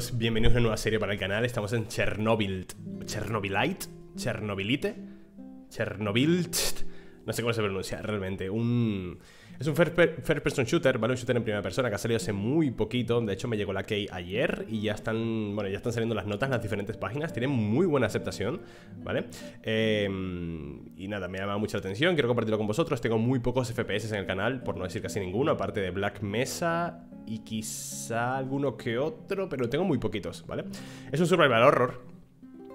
chicos, bienvenidos a una nueva serie para el canal. Estamos en Chernobylite, no sé cómo se pronuncia realmente. Es un first person shooter, ¿vale? Un shooter en primera persona que ha salido hace muy poquito. De hecho me llegó la key ayer y ya están, bueno, ya están saliendo las notas en las diferentes páginas. Tienen muy buena aceptación, ¿vale? Y nada, me ha llamado mucha atención, quiero compartirlo con vosotros. Tengo muy pocos FPS en el canal, por no decir casi ninguno, aparte de Black Mesa y quizá alguno que otro, pero tengo muy poquitos, ¿vale? Es un survival horror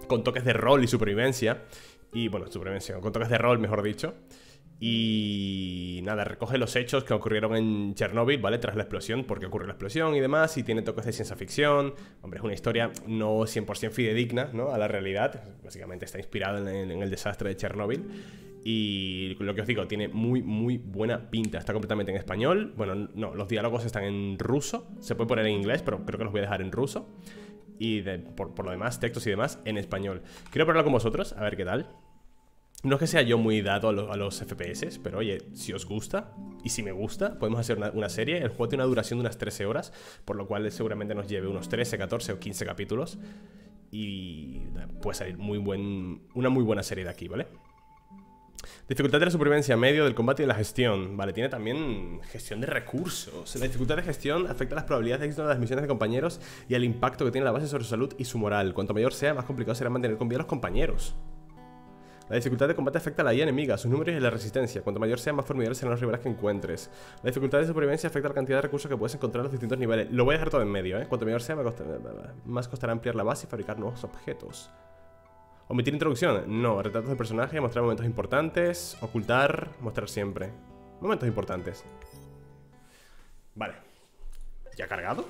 con toques de rol y supervivencia. Y bueno, supervivencia, con toques de rol, mejor dicho. Y nada, recoge los hechos que ocurrieron en Chernóbil, ¿vale? Tras la explosión, porque ocurre la explosión y demás. Y tiene toques de ciencia ficción. Hombre, es una historia no 100% fidedigna, ¿no?, a la realidad. Básicamente está inspirado en el desastre de Chernóbil. Y lo que os digo, tiene muy, muy buena pinta. Está completamente en español. Bueno, no, los diálogos están en ruso. Se puede poner en inglés, pero creo que los voy a dejar en ruso. Y por lo demás, textos y demás, en español. Quiero probarlo con vosotros, a ver qué tal. No es que sea yo muy dado a los FPS, pero oye, si os gusta, y si me gusta, podemos hacer una serie. El juego tiene una duración de unas 13 horas, por lo cual seguramente nos lleve unos 13, 14 o 15 capítulos. Y puede salir una muy buena serie de aquí, ¿vale? Dificultad de la supervivencia, medio del combate y de la gestión. Vale, tiene también gestión de recursos. La dificultad de gestión afecta a las probabilidades de éxito de las misiones de compañeros y al impacto que tiene la base sobre su salud y su moral. Cuanto mayor sea, más complicado será mantener con vida a los compañeros. La dificultad de combate afecta a la IA enemiga, sus números y la resistencia. Cuanto mayor sea, más formidables serán los rivales que encuentres. La dificultad de supervivencia afecta a la cantidad de recursos que puedes encontrar en los distintos niveles. Lo voy a dejar todo en medio, ¿eh? Cuanto mayor sea, más costará ampliar la base y fabricar nuevos objetos. Omitir introducción, no. Retratos de personaje, mostrar momentos importantes. Ocultar, mostrar siempre momentos importantes. Vale. ¿Ya cargado?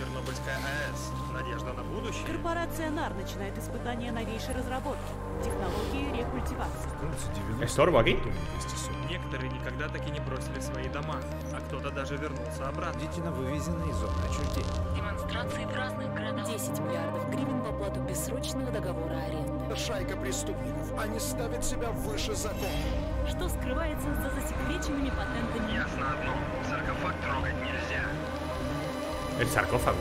Чернобыльская АЭС. Надежда на будущее. Корпорация НАР начинает испытание новейшей разработки. Технологии рекультивации. Estorbo aquí. Некоторые никогда таки не бросили свои дома, а кто-то даже вернулся обратно. Дети на вывезенные из зоны отчуждения. Демонстрации в разных городах. 10 миллиардов гривен в оплату бессрочного договора аренды. Шайка преступников. Они ставят себя выше закона. Что скрывается за засекреченными патентами? Ясно одно. Саркофаг трогать нельзя. El sarcófago.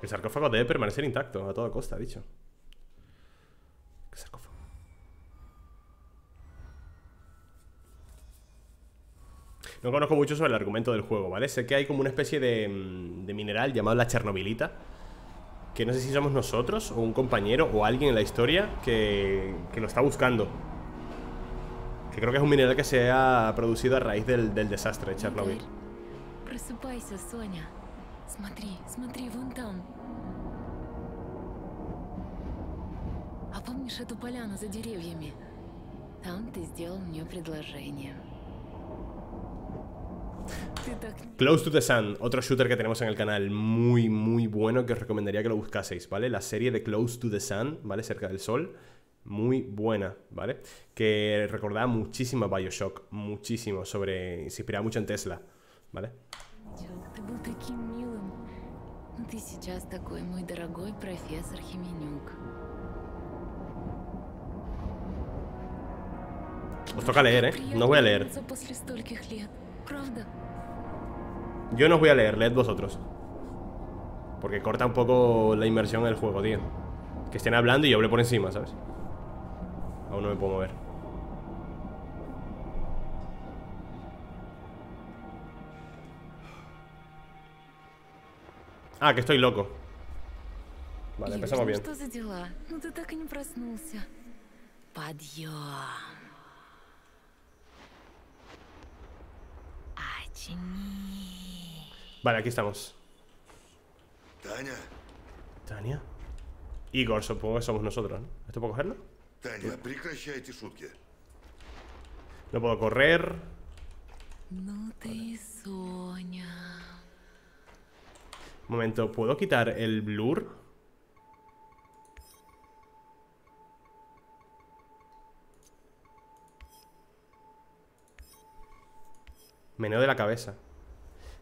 El sarcófago debe permanecer intacto a toda costa, dicho. ¿Qué sarcófago? No conozco mucho sobre el argumento del juego, ¿vale? Sé que hay como una especie de mineral llamado la Chernobylita, que no sé si somos nosotros o un compañero o alguien en la historia que lo está buscando. Que creo que es un mineral que se ha producido a raíz del desastre de Chernobyl. Close to the Sun, otro shooter que tenemos en el canal, muy muy bueno, que os recomendaría que lo buscaseis, ¿vale? La serie de Close to the Sun, ¿vale? Cerca del sol. Muy buena, ¿vale? Que recordaba muchísimo a Bioshock. Muchísimo, se inspiraba mucho en Tesla, ¿vale? Os toca leer, ¿eh? No voy a leer. Yo no os voy a leer, leed vosotros, porque corta un poco la inmersión en el juego, tío. Que estén hablando y yo hablé por encima, ¿sabes? Aún no me puedo mover. Ah, que estoy loco. Vale, empezamos bien. Vale, aquí estamos. Tania. Igor, supongo que somos nosotros, ¿no? ¿Esto puedo cogerlo? No puedo correr. Vale. Un momento, ¿puedo quitar el blur? Meneo de la cabeza.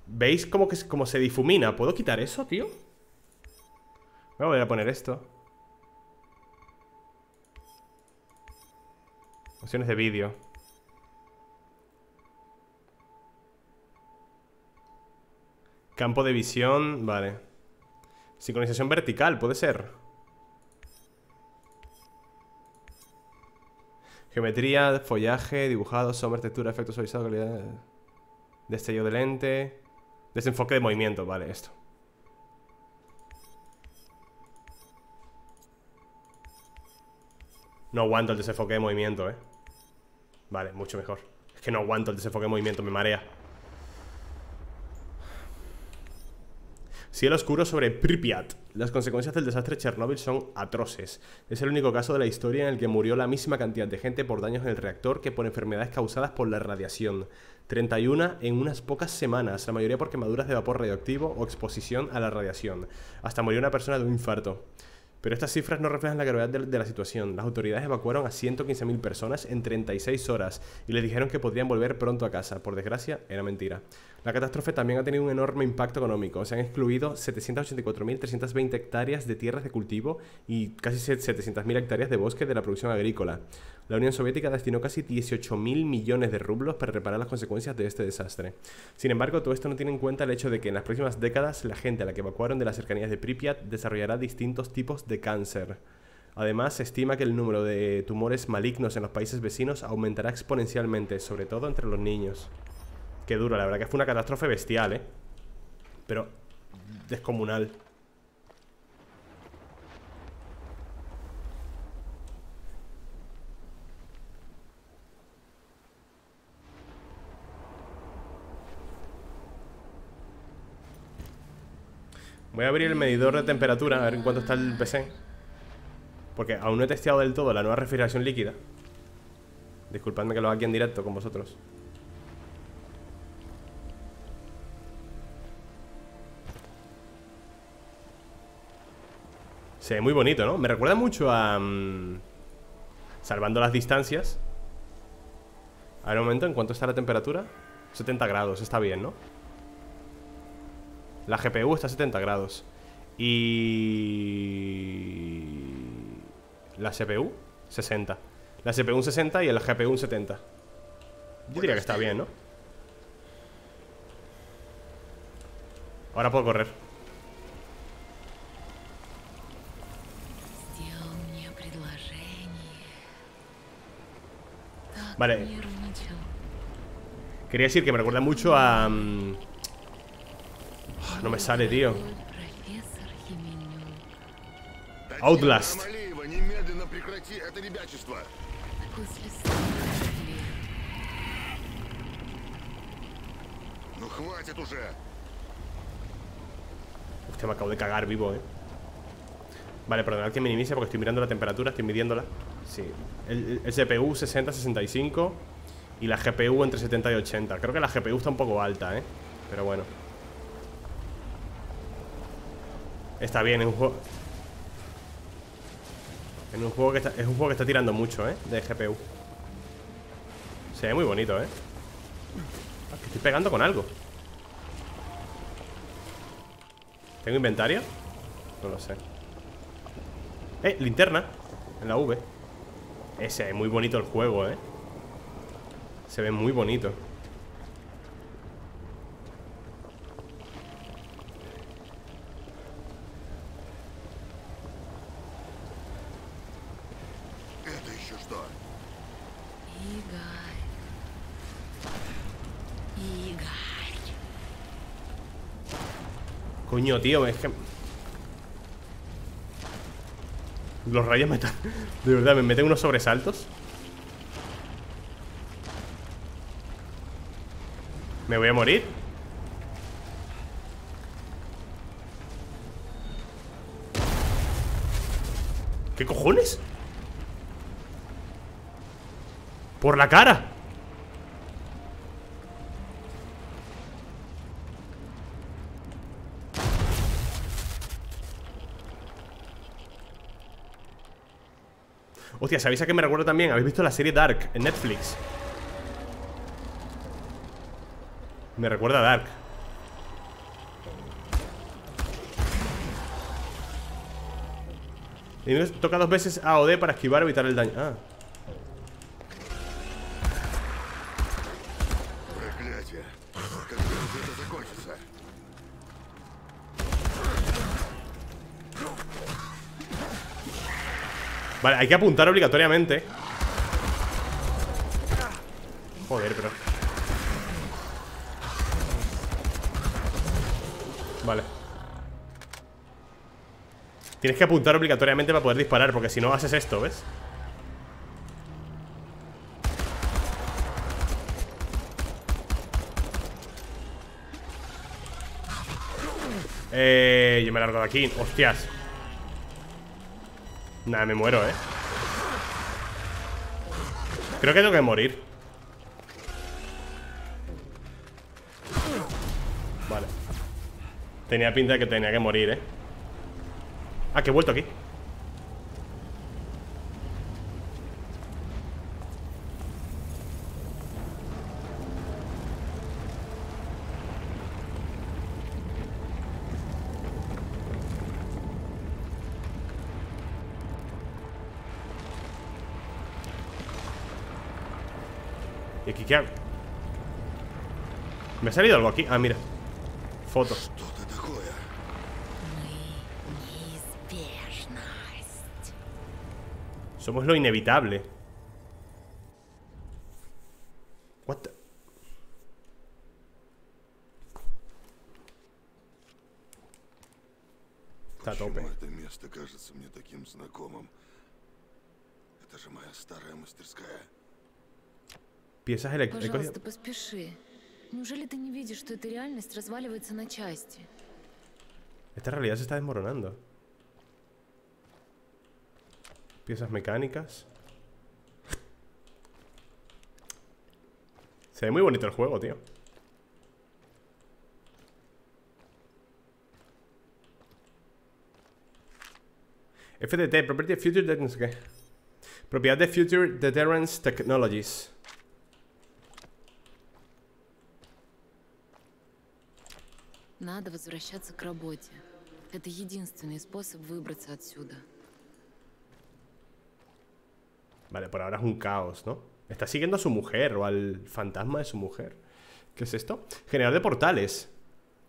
¿Veis cómo se difumina? ¿Puedo quitar eso, tío? Me voy a poner esto. Opciones de vídeo. Campo de visión, vale. Sincronización vertical, puede ser. Geometría, follaje, dibujado, sombra, textura, efectos suavizados, calidad. Destello de lente. Desenfoque de movimiento, vale, esto. No aguanto el desenfoque de movimiento, Vale, mucho mejor. Es que no aguanto el desenfoque de movimiento, me marea. Cielo oscuro sobre Pripyat. Las consecuencias del desastre de Chernóbil son atroces. Es el único caso de la historia en el que murió la misma cantidad de gente por daños en el reactor que por enfermedades causadas por la radiación. 31 en unas pocas semanas, la mayoría por quemaduras de vapor radioactivo o exposición a la radiación. Hasta murió una persona de un infarto. Pero estas cifras no reflejan la gravedad de la situación. Las autoridades evacuaron a 115.000 personas en 36 horas y les dijeron que podrían volver pronto a casa. Por desgracia, era mentira. La catástrofe también ha tenido un enorme impacto económico. Se han excluido 784.320 hectáreas de tierras de cultivo y casi 700.000 hectáreas de bosque de la producción agrícola. La Unión Soviética destinó casi 18.000 millones de rublos para reparar las consecuencias de este desastre. Sin embargo, todo esto no tiene en cuenta el hecho de que en las próximas décadas la gente a la que evacuaron de las cercanías de Pripyat desarrollará distintos tipos de cáncer. Además, se estima que el número de tumores malignos en los países vecinos aumentará exponencialmente, sobre todo entre los niños. Qué duro, la verdad que fue una catástrofe bestial, pero descomunal. Voy a abrir el medidor de temperatura, a ver en cuánto está el PC. Porque aún no he testeado del todo la nueva refrigeración líquida. Disculpadme que lo haga aquí en directo con vosotros. Se ve muy bonito, ¿no? Me recuerda mucho a... salvando las distancias. A ver un momento, ¿en cuánto está la temperatura? 70 grados, está bien, ¿no? La GPU está a 70 grados. Y... la CPU, 60. La CPU un 60 y la GPU un 70. Yo diría que está bien, ¿no? Ahora puedo correr. Vale. Quería decir que me recuerda mucho a... no me sale, tío. Outlast. Usted me acabo de cagar vivo, Vale, perdonad que minimice porque estoy mirando la temperatura, estoy midiéndola. Sí, el CPU 60-65 y la GPU entre 70 y 80. Creo que la GPU está un poco alta, pero bueno. Está bien, es un juego. Es un juego que está tirando mucho, de GPU. Se ve muy bonito, Ah, que estoy pegando con algo. ¿Tengo inventario? No lo sé. Linterna. En la V. Se ve muy bonito el juego, Se ve muy bonito. Coño, tío, es que... los rayos me están... de verdad, me meten unos sobresaltos. ¿Me voy a morir? ¿Qué cojones? ¡Por la cara! Hostia, ¿sabéis a qué me recuerdo también? ¿Habéis visto la serie Dark en Netflix? Me recuerda a Dark. Y me toca 2 veces A o D para esquivar o evitar el daño. Ah. Vale, hay que apuntar obligatoriamente. Joder, pero... Vale. Tienes que apuntar obligatoriamente para poder disparar, porque si no haces esto, ¿ves? Yo me largo de aquí, hostias. Nada, me muero, ¿eh? Creo que tengo que morir. Vale. Tenía pinta de que tenía que morir, ¿eh? Ah, que he vuelto aquí. ¿Y aquí qué hago? ¿Me ha salido algo aquí? Ah, mira. Fotos. Somos lo inevitable. What the... Está a tope. Это место кажется мне таким знакомым. Это же моя старая мастерская. Piezas electrónicas. Неужели ты не видишь, что эта реальность разваливается на части? Esta realidad se está desmoronando. Piezas mecánicas. Se ve muy bonito el juego, tío. FDT, Property of Future Deterrence. ¿Qué? Propiedad de Future Deterrence Technologies. Надо возвращаться к работе. Это единственный способ выбраться отсюда. Vale, por ahora es un caos, ¿no? Está siguiendo a su mujer o al fantasma de su mujer. ¿Qué es esto? Generador de portales.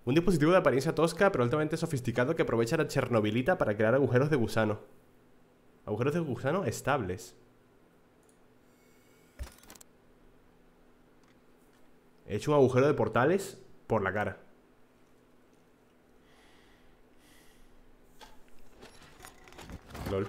Un dispositivo de apariencia tosca pero altamente sofisticado que aprovecha la chernobylita para crear agujeros de gusano. Agujeros de gusano estables. He hecho un agujero de portales por la cara. Lol.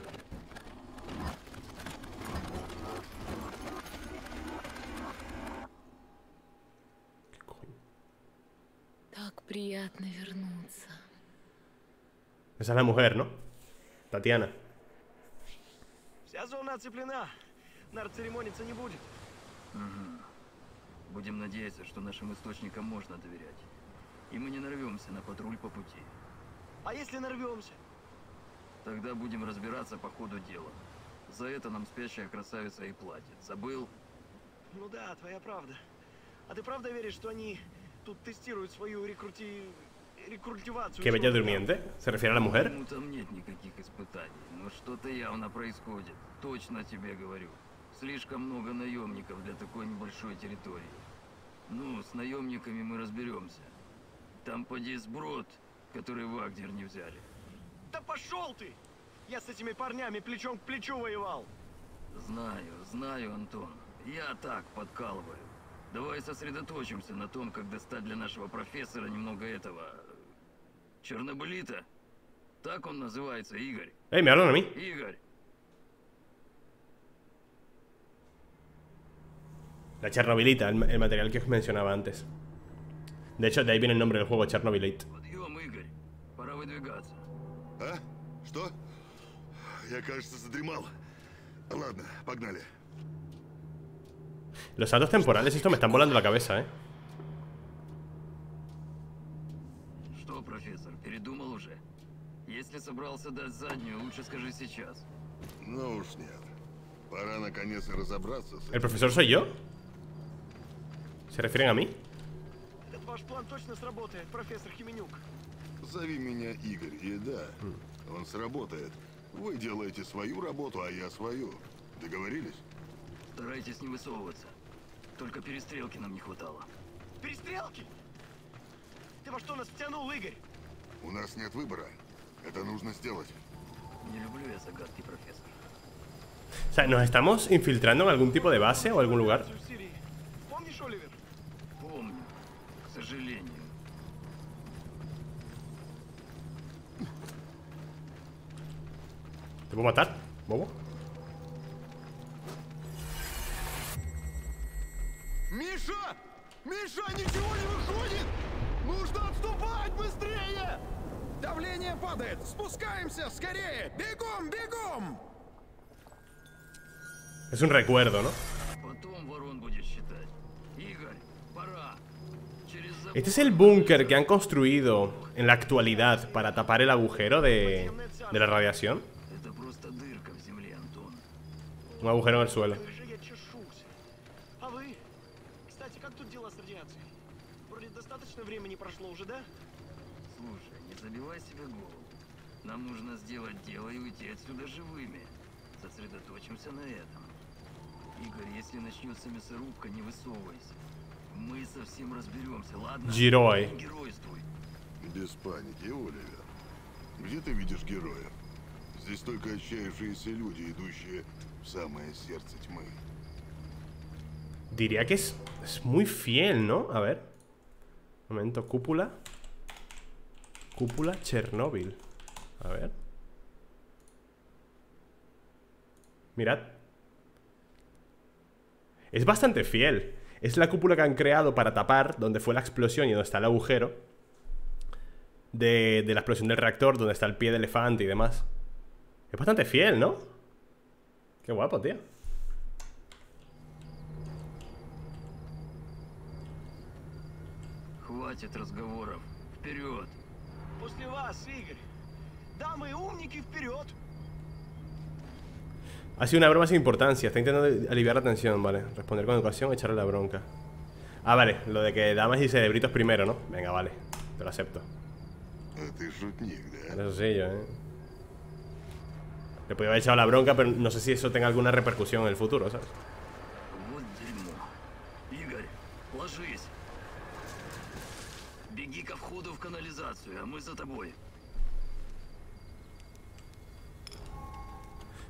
Esa es la mujer, ¿no? Tatiana. ¿Qué bella durmiente? ¿Se refiere a la mujer? Знаю, Антон. Я так подкалываю. Давай сосредоточимся на том, как достать для нашего профессора немного этого... Чернобылита. Так он называется, Игорь. Эй, me hablan a mí. Игорь. La Chernobylita, el material que os mencionaba antes. De hecho, de ahí viene el nombre del juego, Chernobylite. Подъем, Игорь. Пора выдвигаться. А? Что? Я, кажется, задремал. Ладно, погнали. Los saltos temporales, esto me están volando la cabeza, ¿eh? ¿El profesor soy yo? ¿Se refieren a mí? Старайтесь не высовываться. Только перестрелки нам не хватало. Перестрелки? Ты во что нас втянул, Игорь? У нас нет выбора. Это нужно сделать. Не люблю я загадки, профессор. O sea, ¿nos estamos infiltrando en algún tipo de base o algún lugar? ¿Te puedo matar, bobo? ¡Misha! ¡Misha, ничего не выходит! ¡Нужно отступать быстрее! Давление падает! ¡Спускаемся скорее! ¡Бегом, бегом! Es un recuerdo, ¿no? Este es el búnker que han construido en la actualidad para tapar el agujero de la radiación. Un agujero en el suelo. Герой. Без паники, Оливер. Где ты видишь героя? Здесь только отчаявшиеся люди, идущие в самое сердце тьмы. Diría que es muy fiel, ¿no? A ver. Un momento, cúpula. Cúpula Chernóbil. A ver. Mirad. Es bastante fiel. Es la cúpula que han creado para tapar donde fue la explosión y donde está el agujero de la explosión del reactor, donde está el pie de elefante y demás. Es bastante fiel, ¿no? Qué guapo, tío. Хватит разговоров. Вперед. После вас, Игорь. Дамы умники, вперед. Ha sido una broma sin importancia. Está intentando aliviar la tensión, vale. Responder con educación, echarle la bronca. Ah, vale, lo de que damas y cerebritos primero, ¿no? Venga, vale, te lo acepto. Eso sí, yo, le podía haber echado la bronca, pero no sé si eso tenga alguna repercusión en el futuro, ¿sabes?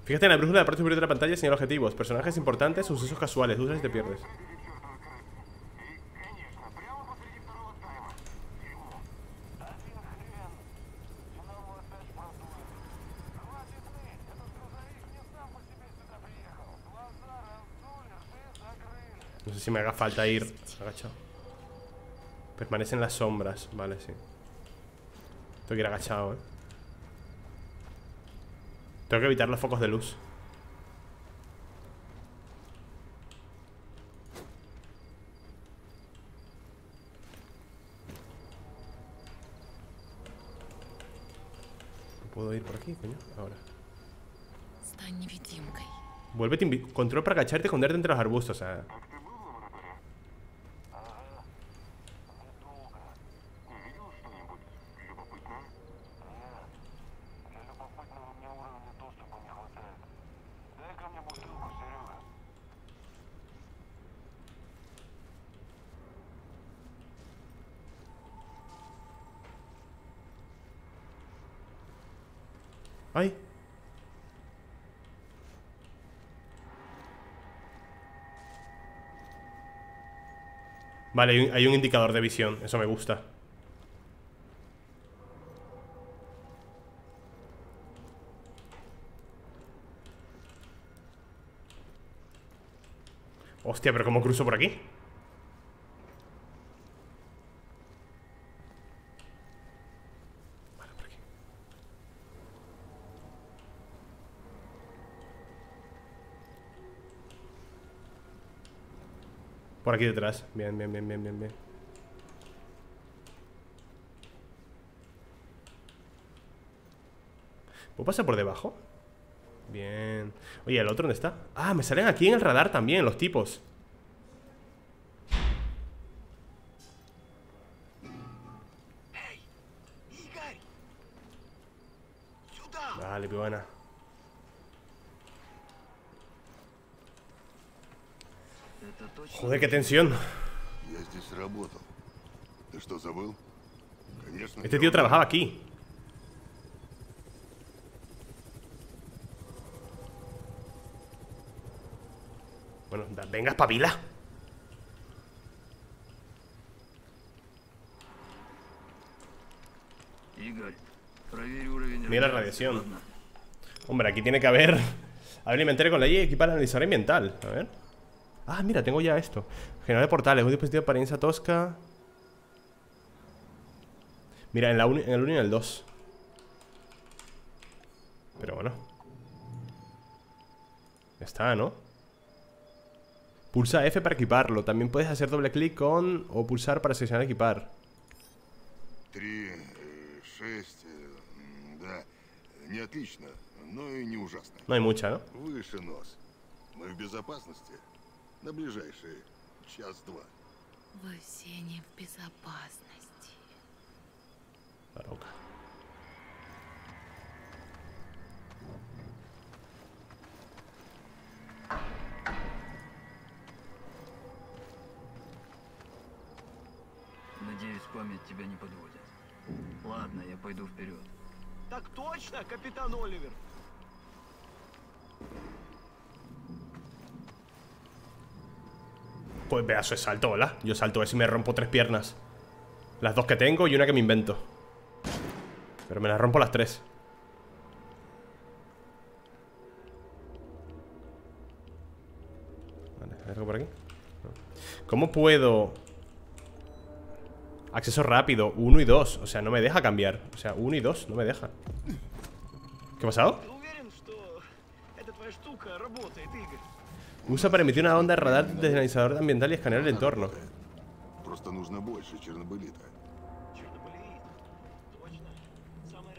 Fíjate en la brújula de la parte superior de la pantalla, señala objetivos, personajes importantes, sucesos casuales, dudas y te pierdes. No sé si me haga falta ir agachado. Permanecen las sombras, vale, sí. Tengo que ir agachado, Tengo que evitar los focos de luz. ¿Puedo ir por aquí, coño? Ahora. Vuelve, control para agacharte y esconderte entre los arbustos, ¡Ay! Vale, hay un indicador de visión. Eso me gusta. Hostia, pero ¿cómo cruzo por aquí? Por aquí detrás. Bien, bien, bien, bien, bien, bien. ¿Puedo pasar por debajo? Bien. Oye, ¿el otro dónde está? Ah, me salen aquí en el radar también los tipos. Vale, pibana. Joder, qué tensión. Este tío trabajaba aquí. Bueno, venga, espabila. Mira la radiación. Hombre, aquí tiene que haber... Alimentario con la Y, equipar el analizador ambiental. A ver. Ah, mira, tengo ya esto. Generador de portales, un dispositivo para apariencia tosca. Mira, en el 1 y en el 2. Pero bueno, ya está, ¿no? Pulsa F para equiparlo. También puedes hacer doble clic con... o pulsar para seleccionar equipar. 3, 6. No hay mucha, ¿no? Baroca. Надеюсь, память тебя не подводит. Ладно, я пойду вперед. Так точно, капитан Оливер. Pues pedazo de salto, ¿verdad? Yo salto a ver si me rompo 3 piernas. Las 2 que tengo y una que me invento. Pero me las rompo las 3. Vale, ¿hay algo por aquí? No. ¿Cómo puedo...? Acceso rápido, 1 y 2. O sea, no me deja cambiar. O sea, 1 y 2 no me deja. ¿Qué ha pasado? Usa para emitir una onda de radar desde el analizador ambiental y escanear el entorno.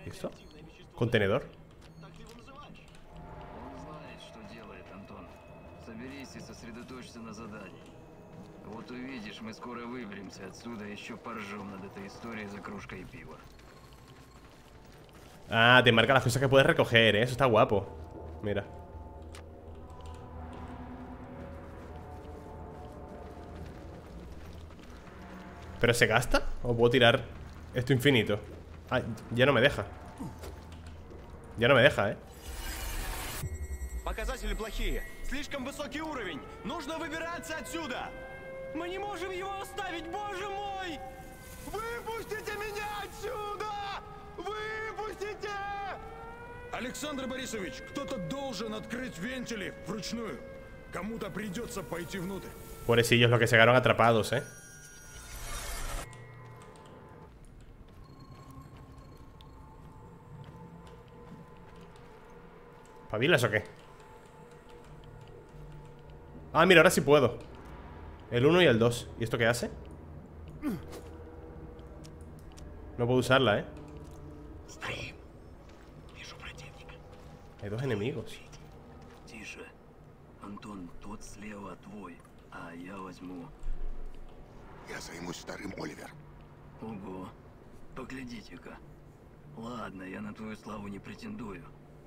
¿Esto? ¿Contenedor? Ah, te marca las cosas que puedes recoger, ¿eh? Eso está guapo. Mira. ¿Pero se gasta? ¿O puedo tirar esto infinito? Ah, ya no me deja. Ya no me deja, ¿eh? Показатели плохие. Слишком высокий уровень. Нужно выбираться отсюда. Мы не можем его оставить, боже мой! Выпустите меня отсюда! Выпустите! Александр Борисович, кто-то должен открыть вентили вручную. Кому-то придется пойти внутрь. Pobrecillos, los que se quedaron atrapados, ¿eh? ¿Pabilas o qué? Ah, mira, ahora sí puedo. El 1 y el 2. ¿Y esto qué hace? No puedo usarla, ¿eh? Hay 2 enemigos.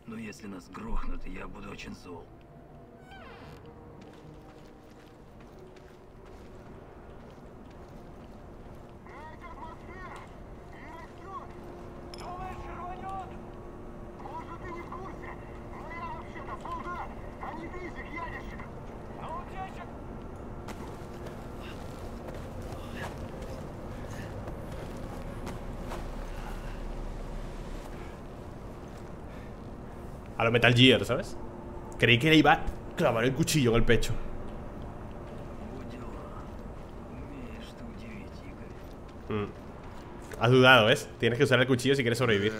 Но если нас грохнут, я буду очень зол. A lo Metal Gear, ¿sabes? Creí que le iba a clavar el cuchillo en el pecho. Has dudado, ¿ves? Tienes que usar el cuchillo si quieres sobrevivir.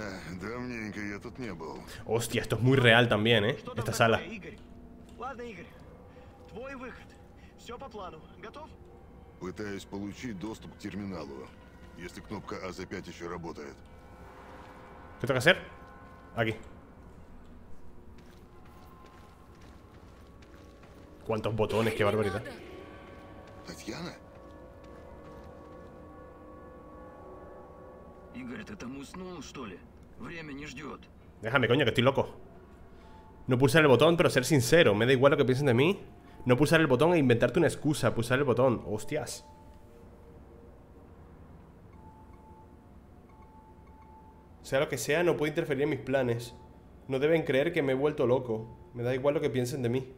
Hostia, esto es muy real también, ¿eh? Esta sala. ¿Qué tengo que hacer? Aquí. ¿Cuántos botones? ¡Qué barbaridad! Tatiana. Déjame, coño, que estoy loco. No pulsar el botón, pero ser sincero. Me da igual lo que piensen de mí. No pulsar el botón e inventarte una excusa. Pulsar el botón. Hostias. Sea lo que sea, no puedo interferir en mis planes. No deben creer que me he vuelto loco. Me da igual lo que piensen de mí.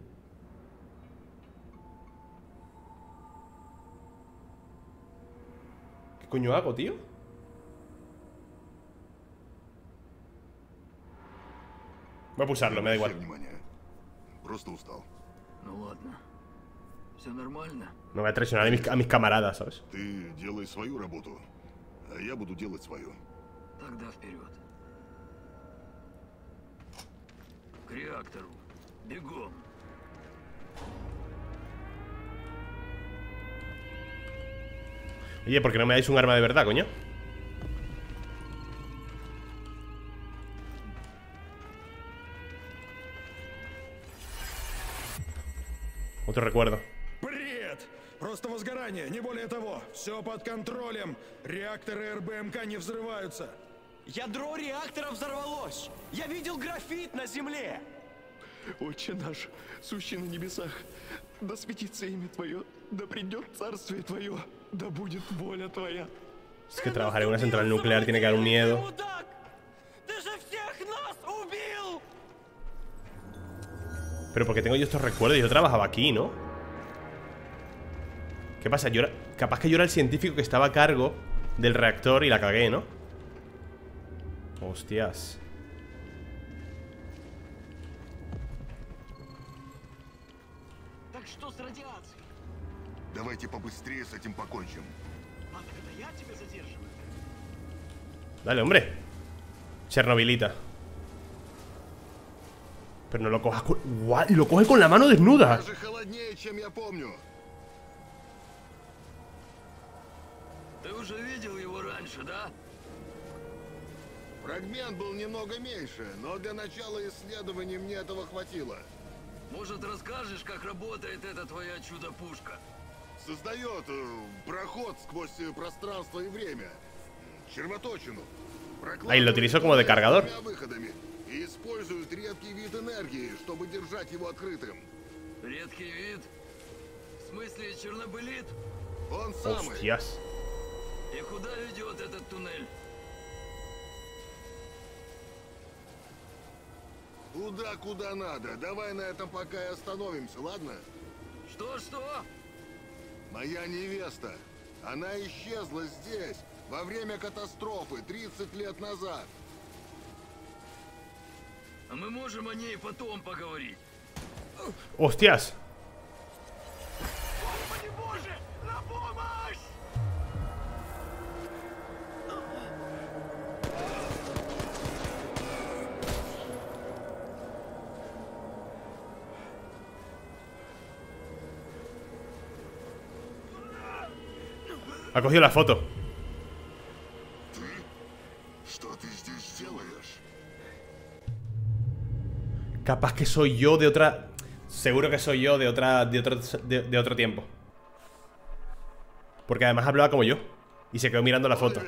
¿Qué coño hago, tío? Voy a pulsarlo, me da igual. No voy a traicionar a mis camaradas, ¿sabes? Oye, ¿por qué no me dais un arma de verdad, coño? Otro recuerdo. Просто возгорание, не более того. Все под контролем. Реакторы РБМК не взрываются. Ядро реактора взорвалось. Я видел графит на земле. Отче наш, сущий на небесах, да светится имя Твое, да придет царствие Твое, да будет воля Твоя. Es que trabajar en una central nuclear tiene que dar un miedo. Pero porque tengo yo estos recuerdos, yo trabajaba aquí, ¿no? ¿Qué pasa? Yo era... Capaz que yo era el científico que estaba a cargo del reactor y la cagué, ¿no? Hostias. Dale, hombre. Chernobylita. Pero no lo cojas con... ¡Guau! ¡Lo coge con la mano desnuda! Fragment был немного меньше, но для начала исследований мне этого хватило. Может, расскажешь, как работает эта твоя чудо-пушка? Создает проход сквозь пространство и время. Червоточину. Ahí lo utilizo como de cargador. И использует редкий вид энергии, чтобы держать его открытым. Редкий вид? В смысле, чернобылит? Он самый. Hostias. И куда ведет этот туннель? Куда надо. Давай на этом пока и остановимся, ладно? Что? Моя невеста. Она исчезла здесь во время катастрофы 30 лет назад. А мы можем о ней потом поговорить. Hostias. Господи Боже, на помощь! Ha cogido la foto. Capaz que soy yo de otra... Seguro que soy yo de otra... De otro tiempo. Porque además hablaba como yo. Y se quedó mirando la foto.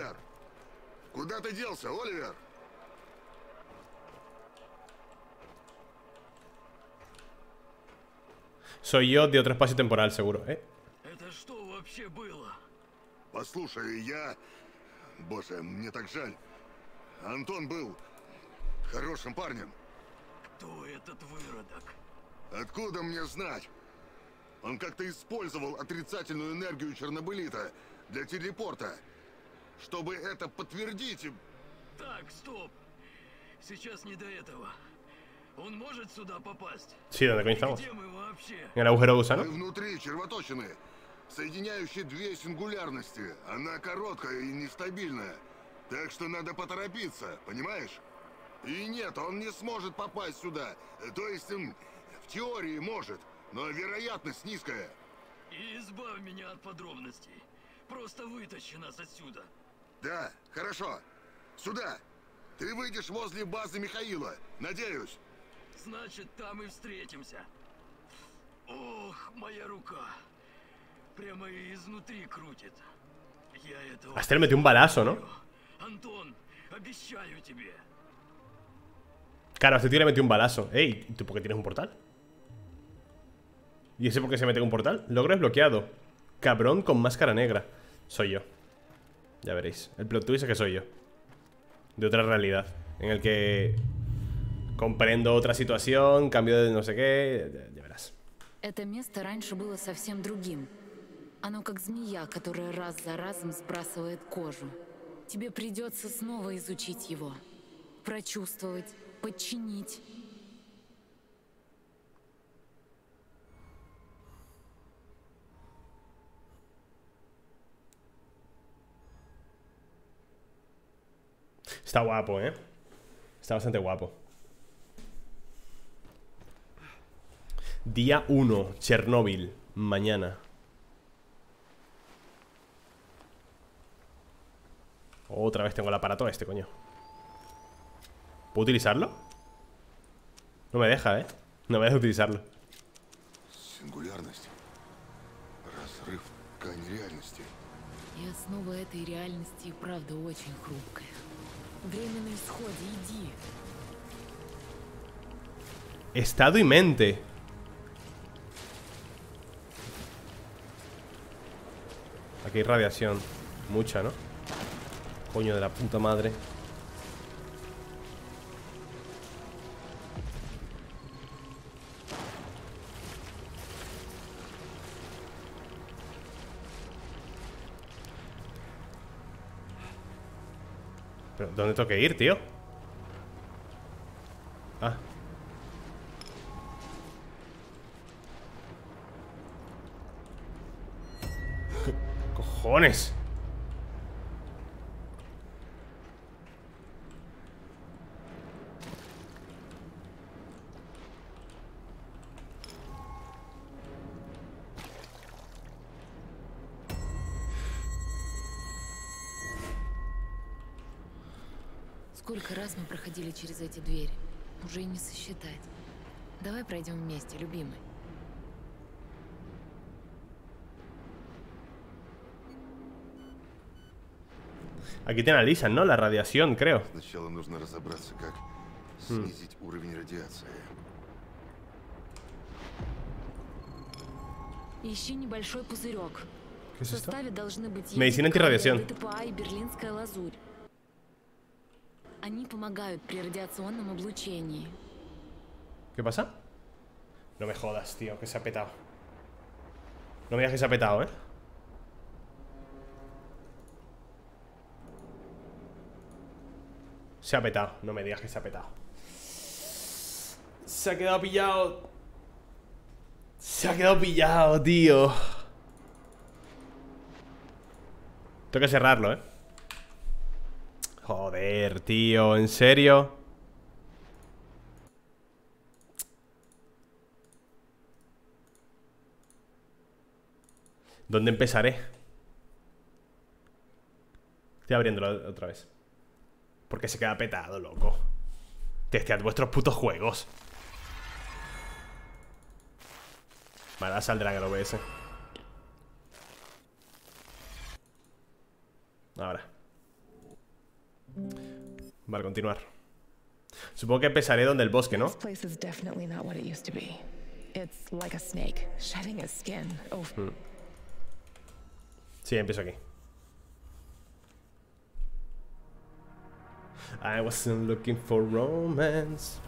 Soy yo de otro espacio temporal, seguro, ¿eh? Послушай, я... Боже, мне так жаль. Антон был хорошим парнем. Кто этот выродок? Откуда мне знать? Он как-то использовал отрицательную энергию чернобылита для телепорта. Чтобы это подтвердить... Так, стоп. Сейчас не до этого. Он может сюда попасть? Где мы вообще? Мы внутри червоточины. Соединяющие две сингулярности. Она короткая и нестабильная. Так что надо поторопиться, понимаешь? И нет, он не сможет попасть сюда. То есть, в теории может, но вероятность низкая. И избавь меня от подробностей. Просто вытащи нас отсюда. Да, хорошо. Сюда. Ты выйдешь возле базы Михаила, надеюсь. Значит, там и встретимся. Ох, моя рука. Hasta le metió un balazo, ¿no? Claro, a este tío le metió un balazo. Ey, ¿tú por qué tienes un portal? ¿Y ese por qué se mete un portal? Logro desbloqueado. Cabrón con máscara negra. Soy yo. Ya veréis. El plot twist es que soy yo. De otra realidad. En el que comprendo otra situación, cambio de no sé qué. Ya verás. Это место раньше было совсем другим. Оно как змея, которая раз за разом сбрасывает кожу. Тебе придется снова изучить его. Прочувствовать, подчинить. Está guapo, ¿eh? Está bastante guapo. Día 1, Chernóbil. Mañana. Otra vez tengo el aparato este, coño. ¿Puedo utilizarlo? No me deja, ¿eh? No me deja utilizarlo. Estado y mente. Aquí hay radiación. Mucha, ¿no? Coño de la puta madre. ¿Pero dónde tengo que ir, tío? Ah. ¡Cojones! Сколько раз мы проходили через эти двери, уже и не сосчитать. Давай пройдем вместе, любимый. Aquí te analizan, ¿no? La radiación, creo. ¿Qué es esto? Medicina antirradiación. ¿Qué pasa? No me jodas, tío, que se ha petado. No me digas que se ha petado, ¿eh? Se ha petado, no me digas que se ha petado. Se ha quedado pillado. Se ha quedado pillado, tío. Tengo que cerrarlo, ¿eh? Joder, tío, ¿en serio? ¿Dónde empezaré? Estoy abriéndolo otra vez. Porque se queda petado, loco. Testead vuestros putos juegos. Vale, ahora saldrá el OBS. Ahora. Vale, continuar. Supongo que empezaré donde el bosque, ¿no? Sí, empiezo aquí. I wasn't looking for romance.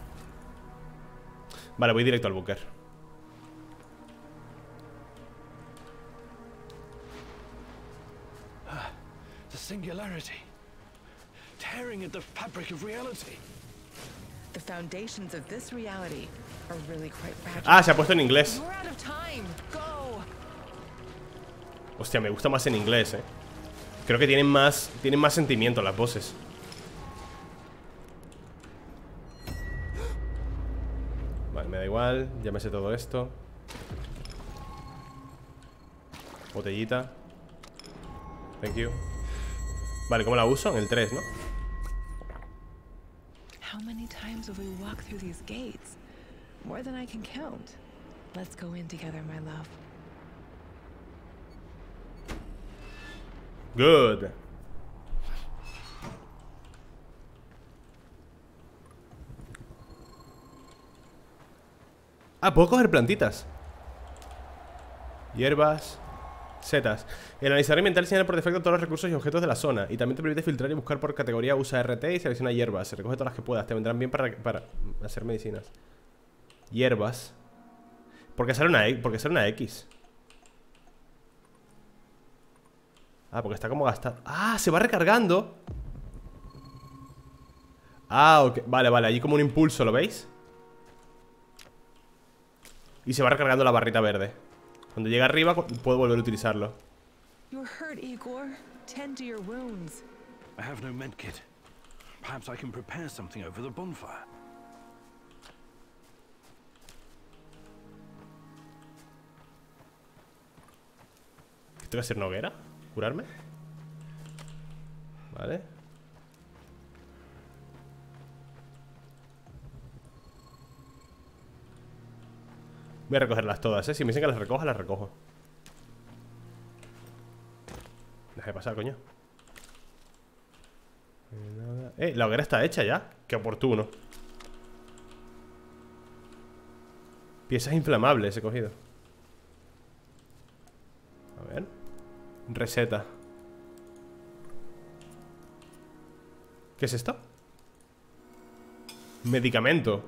Vale, voy directo al búnker. The singularity, tearing at the fabric of reality. The foundations of this reality are really quite fragile. Ah, se ha puesto en inglés. Hostia, me gusta más en inglés, eh. Creo que tienen más sentimiento las voces. Me da igual, ya me sé todo esto. Botellita. Thank you. Vale, ¿cómo la uso? En el 3, ¿no? Good. Ah, puedo coger plantitas. Hierbas. Setas. El analizador ambiental señala por defecto todos los recursos y objetos de la zona. Y también te permite filtrar y buscar por categoría. Usa RT y selecciona hierbas. Se recoge todas las que puedas. Te vendrán bien para hacer medicinas. Hierbas. ¿Por qué sale una X? Ah, porque está como gastado. Ah, se va recargando. Ah, ok. Vale, vale, allí como un impulso, ¿lo veis? Y se va recargando la barrita verde. Cuando llega arriba puedo volver a utilizarlo. You're hurt, Igor. Tend to your wounds. I have no medkit. Perhaps I can prepare something over the bonfire. ¿Tengo que hacer una hoguera? ¿Curarme? Vale. Voy a recogerlas todas, ¿eh? Si me dicen que las recoja, las recojo. Deja de pasar, coño. La hoguera está hecha ya. Qué oportuno. Piezas inflamables he cogido. A ver. Receta. ¿Qué es esto? Medicamento.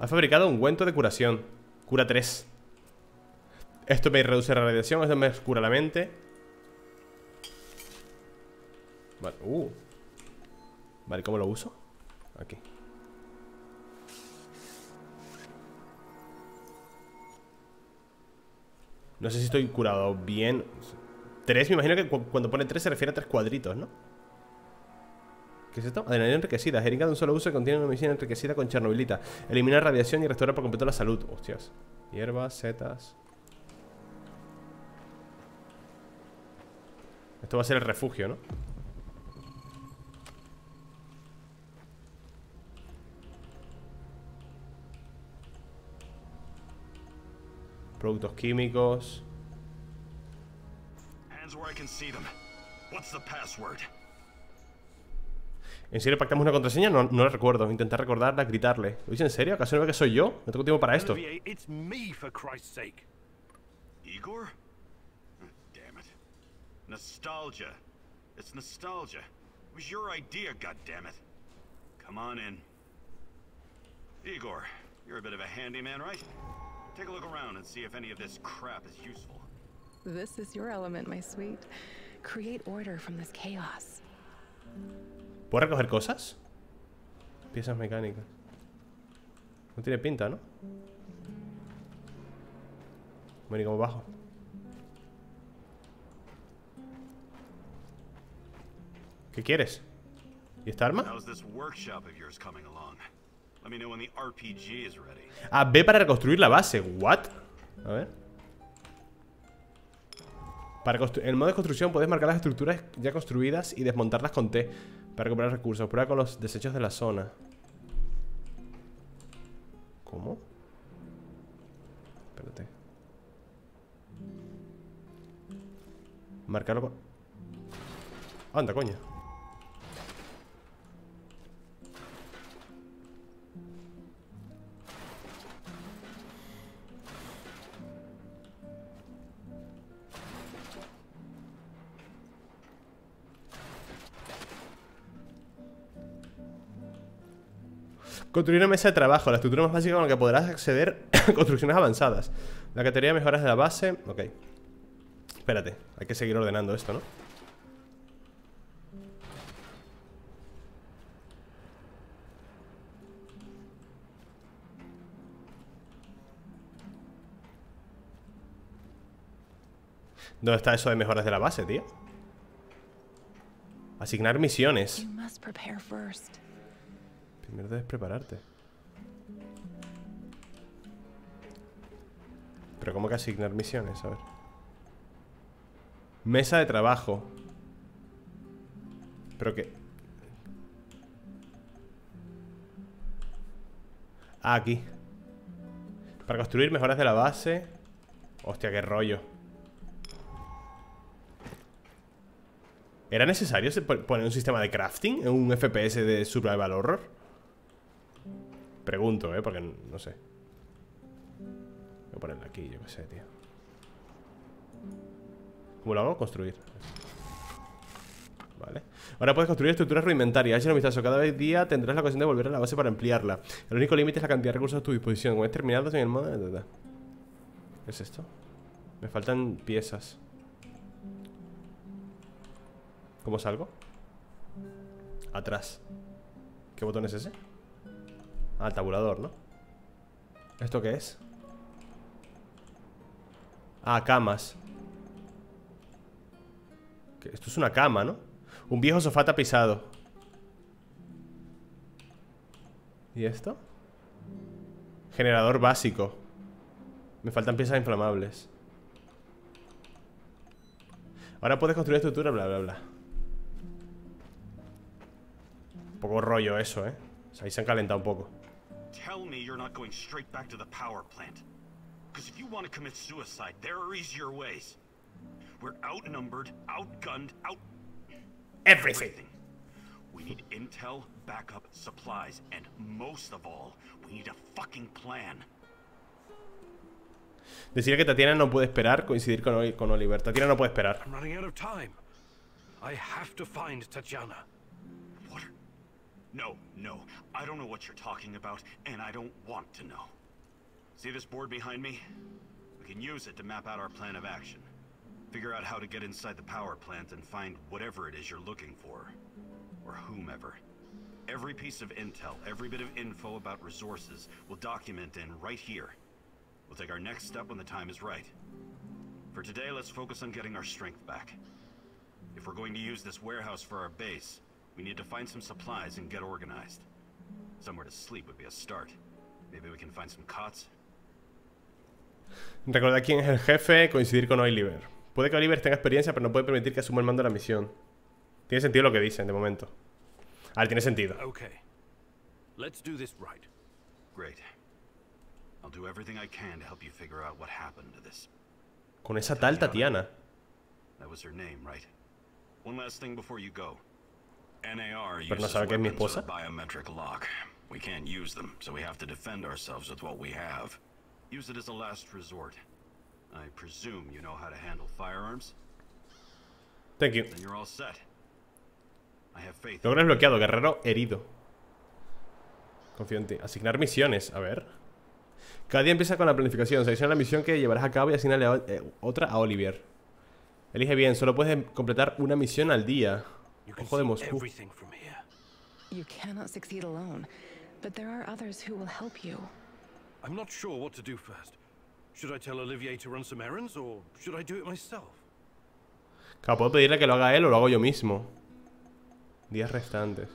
Ha fabricado ungüento de curación. Cura 3. Esto me reduce la radiación. Esto me cura la mente. Vale, Vale, ¿cómo lo uso? Aquí. No sé si estoy curado bien. 3, me imagino que cuando pone 3 se refiere a 3 cuadritos, ¿no? ¿Qué es esto? Adrenalina enriquecida. Jeringa de un solo uso que contiene una medicina enriquecida con Chernobylita. Elimina radiación y restaura por completo la salud. Hostias. Hierbas, setas. Esto va a ser el refugio, ¿no? Productos químicos. ¿En serio pactamos una contraseña? No, no la recuerdo. Intentar recordarla, gritarle. ¿Lo dice en serio? ¿Acaso no ve que soy yo? No tengo tiempo para esto. Igor? Damn it. Nostalgia. It's nostalgia. It was your idea, goddammit. Come on in. Igor, you're a bit of a handyman, right? Take a look around and see if any of this crap is useful. This is your element, my sweet. Create order from this chaos. ¿Puedo recoger cosas? Piezas mecánicas. No tiene pinta, ¿no? Bueno, ¿y cómo bajo? ¿Qué quieres? ¿Y esta arma? Ah, B para reconstruir la base. ¿What? A ver. En el modo de construcción puedes marcar las estructuras ya construidas y desmontarlas con T para recuperar recursos. Prueba con los desechos de la zona. ¿Cómo? Espérate. Marcarlo con... Anda, coño. Construir una mesa de trabajo, la estructura más básica con la que podrás acceder a construcciones avanzadas. La categoría de mejoras de la base. Ok. Espérate, hay que seguir ordenando esto, ¿no? ¿Dónde está eso de mejoras de la base, tío? Asignar misiones. Primero debes prepararte. Pero ¿cómo que asignar misiones? A ver. Mesa de trabajo. ¿Pero qué? Ah, aquí. Para construir mejoras de la base. Hostia, qué rollo. ¿Era necesario poner un sistema de crafting en un FPS de survival horror? Pregunto, porque no sé. Voy a ponerla aquí, yo qué sé, tío. ¿Cómo lo hago? Construir. Vale. Ahora puedes construir estructuras rudimentarias. Échale un vistazo. Cada día tendrás la ocasión de volver a la base para ampliarla. El único límite es la cantidad de recursos a tu disposición. Cuando hayas terminado en el modo... ¿Qué es esto? Me faltan piezas. ¿Cómo salgo? Atrás. ¿Qué botón es ese? Ah, el tabulador, ¿no? ¿Esto qué es? Ah, camas. ¿Qué? Esto es una cama, ¿no? Un viejo sofá tapizado. ¿Y esto? Generador básico. Me faltan piezas inflamables. Ahora puedes construir estructura, bla, bla, bla. Un poco rollo eso, ¿eh? O sea, ahí se han calentado un poco. Tell me you're not going straight back to the power plant. Because if you want to commit suicide, there are easier ways. We're outnumbered, outgunned, out... everything. We need intel, backup, supplies, and most of all, we need a fucking plan. Decir que Tatiana no puede esperar, coincidir con Oliver. Tatiana no puede esperar. I'm running out of time. I have to find Tatiana. What? No, no. I don't know what you're talking about, and I don't want to know. See this board behind me? We can use it to map out our plan of action. Figure out how to get inside the power plant and find whatever it is you're looking for. Or whomever. Every piece of intel, every bit of info about resources, we'll document in right here. We'll take our next step when the time is right. For today, let's focus on getting our strength back. If we're going to use this warehouse for our base, we need to find some supplies and get organized. Somewhere to sleep would be a start. Maybe we can find some cots. Recordar quién es el jefe, coincidir con Oliver. Puede que Oliver tenga experiencia, pero no puede permitir que asuma el mando de la misión. Tiene sentido lo que dicen, de momento. A ver, tiene sentido. Okay. Let's do this right. Great. I'll do everything I can to help you figure out what happened to this. Con esa tal Tatiana. That was her name, right? One last thing before you go. NAR uses weapons with a biometric lock. We can't use them, so we have to defend ourselves with what we have. Use it as a last resort. I presume you know how to handle firearms. Thank you. Then you're all set. I have faith. Logro desbloqueado, guerrero herido. Confío en ti. Asignar misiones, a ver. Cada día empieza con la planificación. Selecciona la misión que llevarás a cabo y asignale otra a Oliver. Elige bien, solo puedes completar una misión al día. Ojo de Moscú. You cannot succeed alone, but there are others who will help you. I'm not sure what to do first. Should I tell Olivier to run some errands or should I do it myself? Claro, puedo pedirle que lo haga él o lo hago yo mismo. Días restantes.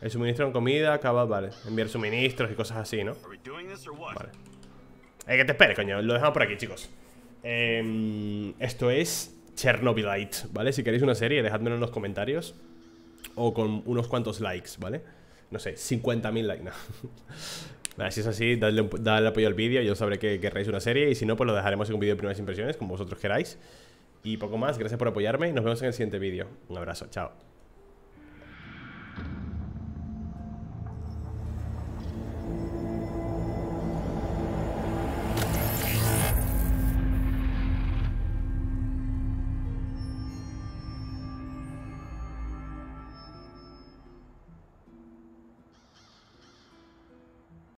El suministro en comida, acaba, vale. Enviar suministros y cosas así, ¿no? Vale. Que te espere, coño. Lo dejamos por aquí, chicos. Esto es Chernobylite, ¿vale? Si queréis una serie, dejadmelo en los comentarios. O con unos cuantos likes, ¿vale? No sé, 50.000 likes, no. Vale, si es así, dadle apoyo al vídeo. Yo sabré que querréis una serie. Y si no, pues lo dejaremos en un vídeo de primeras impresiones, como vosotros queráis. Y poco más, gracias por apoyarme. Y nos vemos en el siguiente vídeo. Un abrazo, chao.